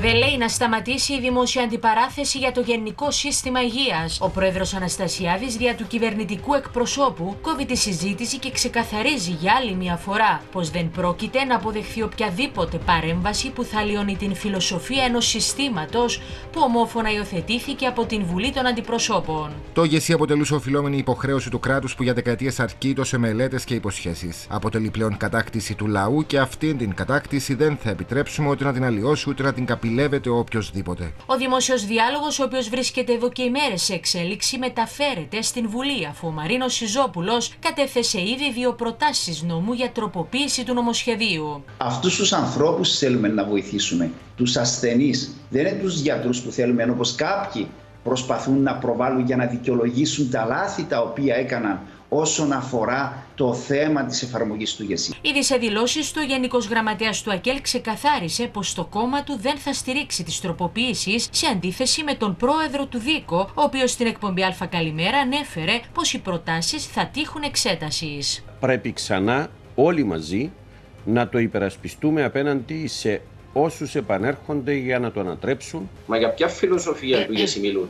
Δεν λέει να σταματήσει η δημόσια αντιπαράθεση για το Γενικό Σύστημα Υγείας. Ο πρόεδρος Αναστασιάδης, δια του κυβερνητικού εκπροσώπου, κόβει τη συζήτηση και ξεκαθαρίζει για άλλη μια φορά πως δεν πρόκειται να αποδεχθεί οποιαδήποτε παρέμβαση που θα λιώνει την φιλοσοφία ενός συστήματος που ομόφωνα υιοθετήθηκε από την Βουλή των Αντιπροσώπων. Το ΓΕΣΥ αποτελούσε οφειλόμενη υποχρέωση του κράτους που για δεκαετίες αρκείτο σε μελέτες και υποσχέσεις. Αποτελεί πλέον κατάκτηση του λαού και αυτήν την κατάκτηση δεν θα επιτρέψουμε ούτε να την αλλοιώσει ούτε να την καπηλεύσει. Ο δημόσιος διάλογος, ο οποίος βρίσκεται εδώ και ημέρες σε εξέλιξη, μεταφέρεται στην Βουλή, αφού ο Μαρίνος Σιζόπουλος κατέθεσε ήδη 2 προτάσεις νομού για τροποποίηση του νομοσχεδίου. Αυτούς τους ανθρώπους θέλουμε να βοηθήσουμε, τους ασθενείς. Δεν είναι τους γιατρούς που θέλουμε, όπως κάποιοι προσπαθούν να προβάλλουν για να δικαιολογήσουν τα λάθη τα οποία έκαναν όσον αφορά το θέμα της εφαρμογής του ΓΕΣΥ. Ήδη σε δηλώσεις του, ο Γενικός Γραμματέας του ΑΚΕΛ ξεκαθάρισε πως το κόμμα του δεν θα στηρίξει τις τροποποιήσεις, σε αντίθεση με τον πρόεδρο του ΔΥΚΟ, ο οποίος στην εκπομπή Αλφα Καλημέρα ανέφερε πως οι προτάσεις θα τύχουν εξέτασης. Πρέπει ξανά όλοι μαζί να το υπερασπιστούμε απέναντι σε όσους επανέρχονται για να το ανατρέψουν. Μα για ποια φιλοσοφία του ΓΕΣΥ μιλούν?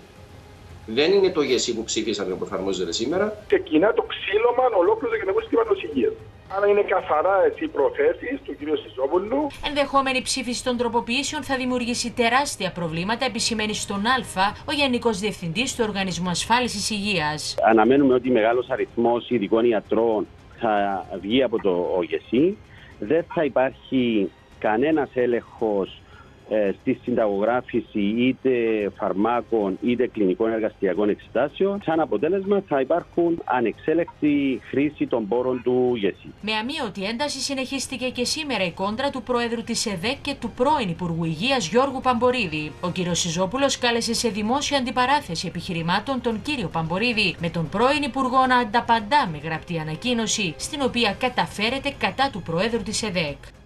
Δεν είναι το ΓΕΣΥ που ψήφισαν που εφαρμόζεται σήμερα. Ξεκινά το ξύλωμα ολόκληρο του Γενικού Συστήματος Υγείας. Άρα είναι καθαρά οι προθέσεις του κ. Σιζόπουλου. Ενδεχόμενη ψήφιση των τροποποιήσεων θα δημιουργήσει τεράστια προβλήματα, επισημαίνει στον ΑΛΦΑ ο Γενικός Διευθυντής του Οργανισμού Ασφάλισης Υγείας. Αναμένουμε ότι μεγάλος αριθμός ειδικών ιατρών θα βγει από το ΓΕΣΥ. Δεν θα υπάρχει κανένας έλεγχος στη συνταγογράφηση είτε φαρμάκων είτε κλινικών εργαστηριακών εξετάσεων. Σαν αποτέλεσμα θα υπάρχουν ανεξέλεκτη χρήση των πόρων του ΓΕΣΥ. Με αμύωτη ένταση συνεχίστηκε και σήμερα η κόντρα του Προέδρου της ΕΔΕΚ και του πρώην Υπουργού Υγείας Γιώργου Παμπορίδη. Ο κύριος Σιζόπουλος κάλεσε σε δημόσια αντιπαράθεση επιχειρημάτων τον κύριο Παμπορίδη, με τον πρώην Υπουργό να ανταπαντά με γραπτή ανακοίνωση, στην οποία καταφέρεται κατά του Προέδρου της ΕΔΕΚ.